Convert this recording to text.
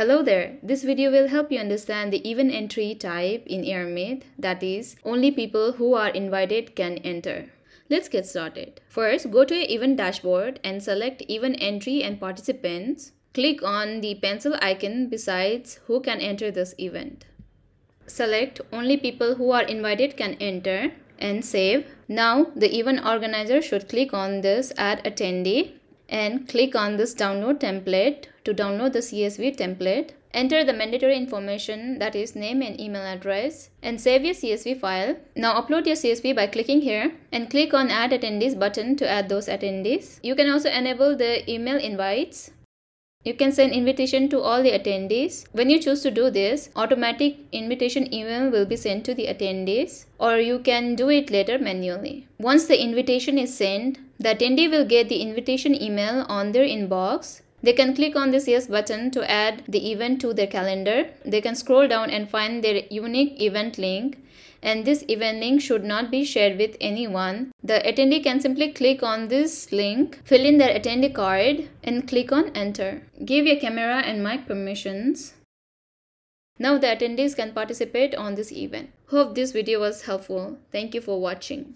Hello there, this video will help you understand the event entry type in Airmeet, that is, only people who are invited can enter. Let's get started. First, go to your event dashboard and select event entry and participants. Click on the pencil icon besides who can enter this event. Select only people who are invited can enter and save. Now, the event organizer should click on this add attendee and click on this download template to download the CSV template. Enter the mandatory information, that is name and email address, and save your CSV file. Now upload your CSV by clicking here and click on add attendees button to add those attendees. You can also enable the email invites. You can send invitation to all the attendees. When you choose to do this, automatic invitation email will be sent to the attendees, or you can do it later manually. Once the invitation is sent, the attendee will get the invitation email on their inbox. They can click on this yes button to add the event to their calendar. They can scroll down and find their unique event link, and this event link should not be shared with anyone. The attendee can simply click on this link, fill in their attendee card, and click on enter. Give your camera and mic permissions. Now the attendees can participate on this event. Hope this video was helpful. Thank you for watching.